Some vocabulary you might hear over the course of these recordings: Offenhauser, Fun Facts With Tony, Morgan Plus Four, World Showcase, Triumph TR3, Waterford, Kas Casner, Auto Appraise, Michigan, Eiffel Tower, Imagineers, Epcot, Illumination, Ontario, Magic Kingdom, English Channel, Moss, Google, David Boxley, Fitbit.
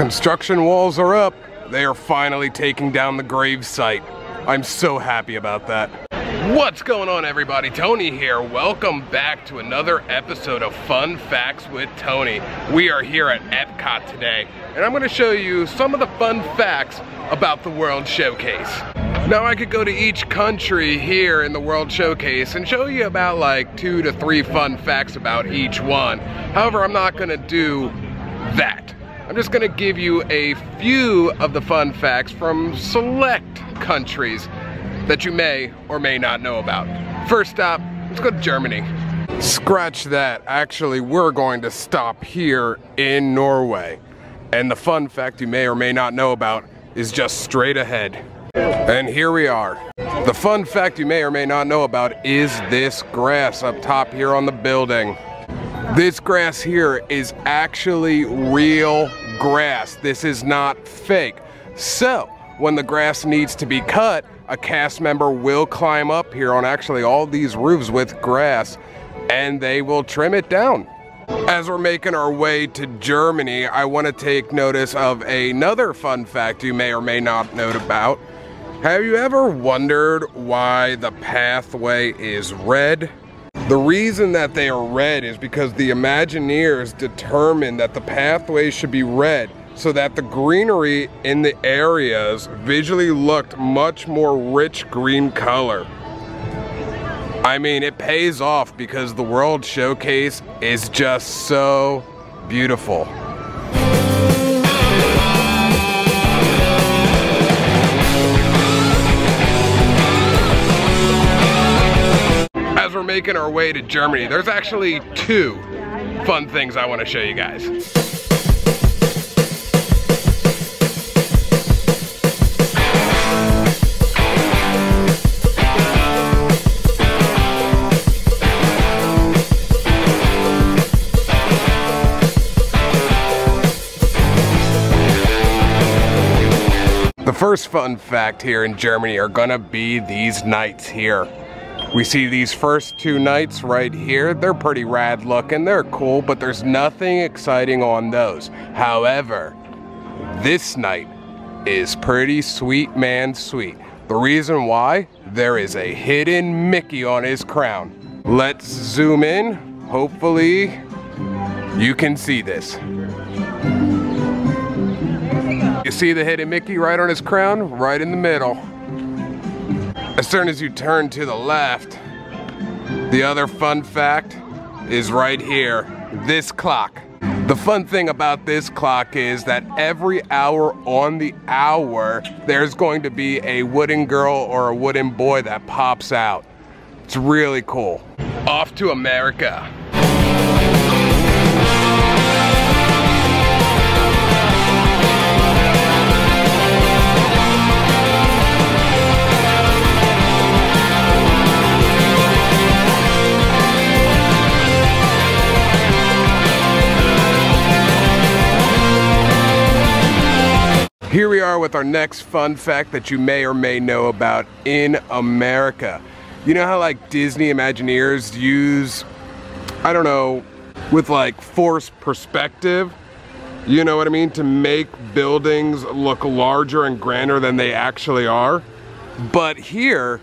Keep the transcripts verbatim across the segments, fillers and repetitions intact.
Construction walls are up. They are finally taking down the grave site. I'm so happy about that. What's going on, everybody? Tony here. Welcome back to another episode of Fun Facts with Tony. We are here at Epcot today, and I'm going to show you some of the fun facts about the World Showcase. Now I could go to each country here in the World Showcase and show you about like two to three fun facts about each one. However, I'm not gonna do that. I'm just gonna give you a few of the fun facts from select countries that you may or may not know about. First stop, let's go to Germany. Scratch that. Actually, we're going to stop here in Norway. And the fun fact you may or may not know about is just straight ahead. And here we are. The fun fact you may or may not know about is this grass up top here on the building. This grass here is actually real grass. This is not fake. So when the grass needs to be cut, a cast member will climb up here on actually all these roofs with grass and they will trim it down. As we're making our way to Germany, I want to take notice of another fun fact you may or may not know about. Have you ever wondered why the pathway is red? The reason that they are red is because the Imagineers determined that the pathway should be red so that the greenery in the areas visually looked much more rich green color. I mean, it pays off because the World Showcase is just so beautiful. As we're making our way to Germany, there's actually two fun things I want to show you guys. The first fun fact here in Germany are gonna be these knights here. We see these first two knights right here. They're pretty rad looking, they're cool, but there's nothing exciting on those. However, this knight is pretty sweet man sweet. The reason why, there is a hidden Mickey on his crown. Let's zoom in. Hopefully you can see this. You see the hidden Mickey right on his crown? Right in the middle. As soon as you turn to the left, the other fun fact is right here, this clock. The fun thing about this clock is that every hour on the hour, there's going to be a wooden girl or a wooden boy that pops out. It's really cool. Off to America. Here we are with our next fun fact that you may or may know about in America. You know how like Disney Imagineers use, I don't know, with like forced perspective, you know what I mean, to make buildings look larger and grander than they actually are. But here,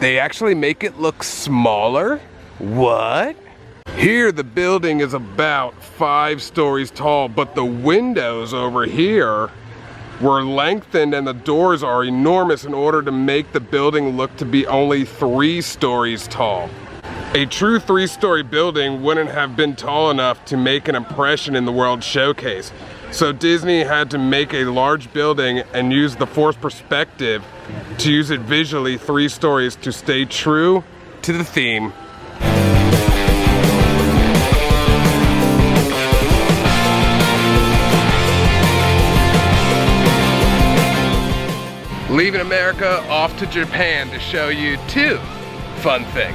they actually make it look smaller? What? Here the building is about five stories tall, but the windows over here were lengthened and the doors are enormous in order to make the building look to be only three stories tall. A true three-story building wouldn't have been tall enough to make an impression in the World Showcase. So Disney had to make a large building and use the forced perspective to use it visually three stories to stay true to the theme. Leaving America, off to Japan to show you two fun things.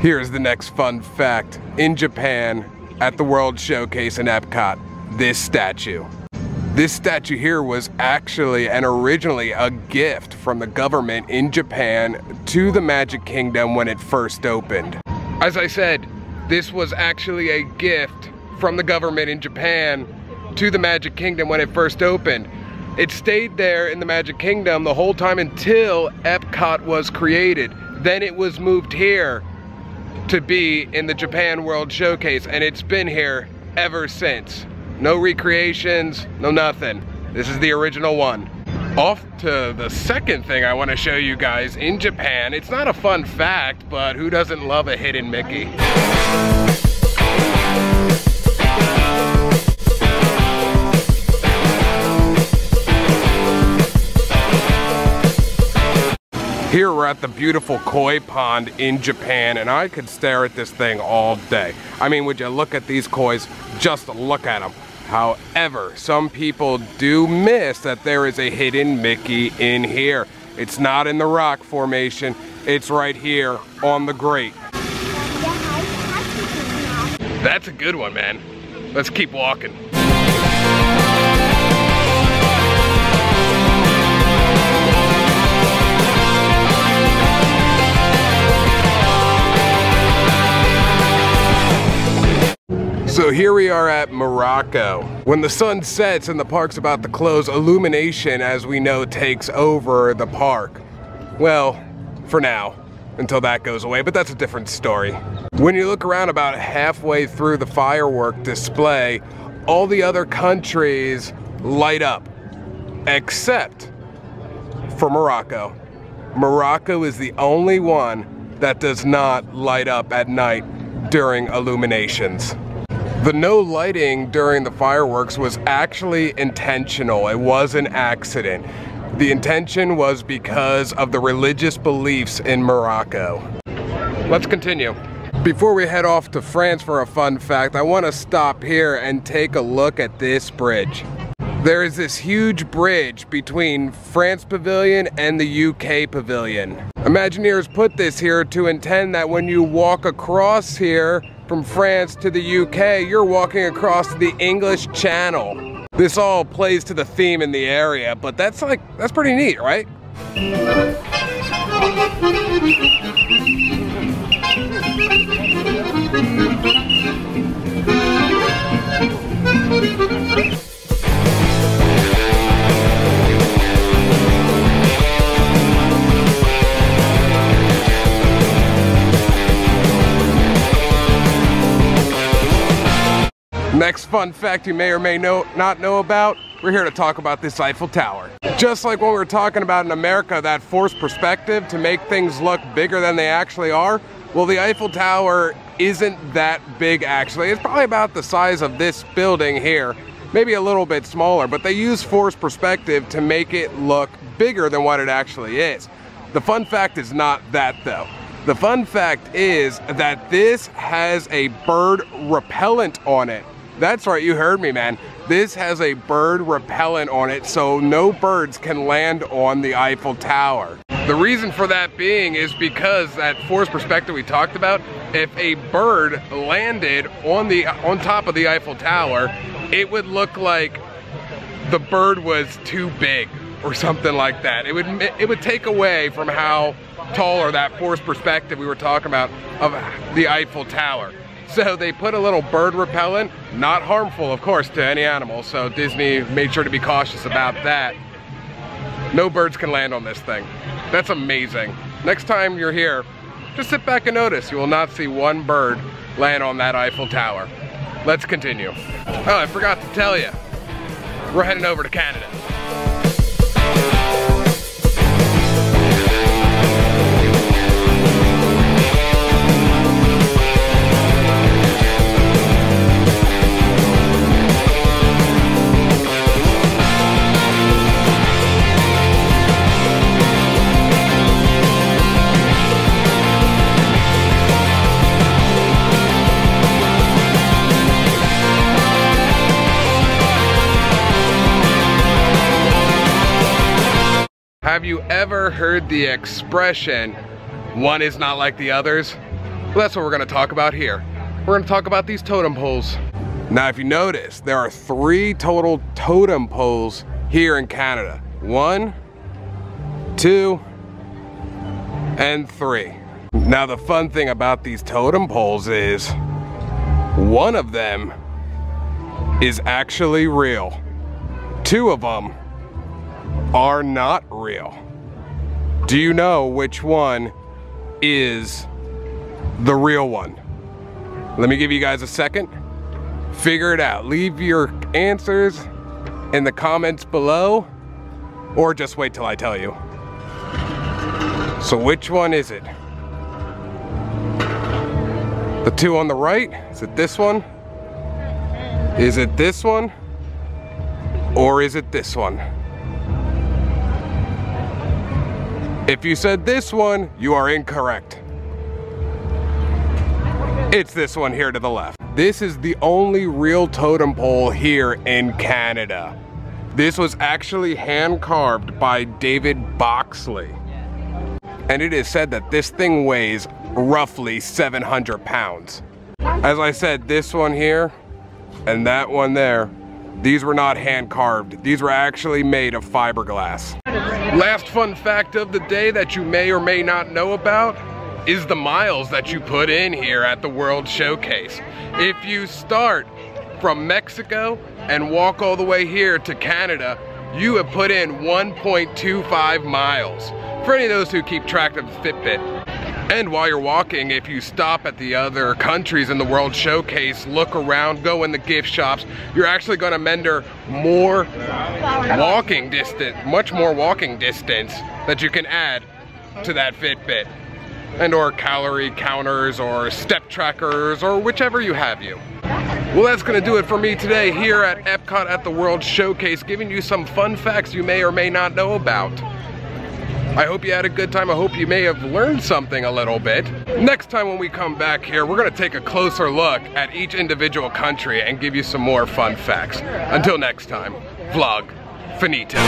Here's the next fun fact. In Japan, at the World Showcase in Epcot, this statue. This statue here was actually and originally a gift from the government in Japan to the Magic Kingdom when it first opened. As I said, this was actually a gift from the government in Japan to the Magic Kingdom when it first opened. It stayed there in the Magic Kingdom the whole time until Epcot was created. Then it was moved here to be in the Japan World Showcase, and it's been here ever since. No recreations, no nothing. This is the original one. Off to the second thing I want to show you guys in Japan. It's not a fun fact, but who doesn't love a hidden Mickey? Here we're at the beautiful koi pond in Japan, and I could stare at this thing all day. I mean, would you look at these kois? Just look at them. However, some people do miss that there is a hidden Mickey in here. It's not in the rock formation, it's right here on the grate. That's a good one, man. Let's keep walking. So here we are at Morocco. When the sun sets and the park's about to close, Illumination, as we know, takes over the park. Well, for now, until that goes away, but that's a different story. When you look around about halfway through the firework display, all the other countries light up, except for Morocco. Morocco is the only one that does not light up at night during illuminations. The no lighting during the fireworks was actually intentional. It was an accident. The intention was because of the religious beliefs in Morocco. Let's continue. Before we head off to France for a fun fact, I want to stop here and take a look at this bridge. There is this huge bridge between France Pavilion and the U K Pavilion. Imagineers put this here to intend that when you walk across here from France to the U K, you're walking across the English Channel. This all plays to the theme in the area, but that's like, that's pretty neat, right? Next fun fact you may or may know, not know about, we're here to talk about this Eiffel Tower. Just like what we were talking about in America, that forced perspective to make things look bigger than they actually are, well, the Eiffel Tower isn't that big actually. It's probably about the size of this building here, maybe a little bit smaller, but they use forced perspective to make it look bigger than what it actually is. The fun fact is not that though. The fun fact is that this has a bird repellent on it. That's right, you heard me, man. This has a bird repellent on it, so no birds can land on the Eiffel Tower. The reason for that being is because that forced perspective we talked about, if a bird landed on the on top of the Eiffel Tower, it would look like the bird was too big or something like that. It would, it would take away from how tall or that forced perspective we were talking about of the Eiffel Tower. So they put a little bird repellent, not harmful, of course, to any animal, so Disney made sure to be cautious about that. No birds can land on this thing. That's amazing. Next time you're here, just sit back and notice. You will not see one bird land on that Eiffel Tower. Let's continue. Oh, I forgot to tell you. We're heading over to Canada. Have you ever heard the expression, one is not like the others? Well, that's what we're gonna talk about here. We're gonna talk about these totem poles. Now, if you notice, there are three total totem poles here in Canada. One, two, and three. Now, the fun thing about these totem poles is one of them is actually real. Two of them are not real. Do you know which one is the real one? Let me give you guys a second. Figure it out. Leave your answers in the comments below, or just wait till I tell you. So which one is it? The two on the right? Is it this one? Is it this one? Or is it this one? If you said this one, you are incorrect. It's this one here to the left. This is the only real totem pole here in Canada. This was actually hand carved by David Boxley. And it is said that this thing weighs roughly seven hundred pounds. As I said, this one here and that one there, these were not hand carved. These were actually made of fiberglass. Last fun fact of the day that you may or may not know about is the miles that you put in here at the World Showcase. If you start from Mexico and walk all the way here to Canada, you have put in one point two five miles. For any of those who keep track of Fitbit. And while you're walking, if you stop at the other countries in the World Showcase, look around, go in the gift shops, you're actually gonna meander more walking distance, much more walking distance that you can add to that Fitbit. And or calorie counters or step trackers or whichever you have you. Well, that's gonna do it for me today here at Epcot at the World Showcase, giving you some fun facts you may or may not know about. I hope you had a good time. I hope you may have learned something a little bit. Next time when we come back here, we're gonna take a closer look at each individual country and give you some more fun facts. Until next time, vlog finito.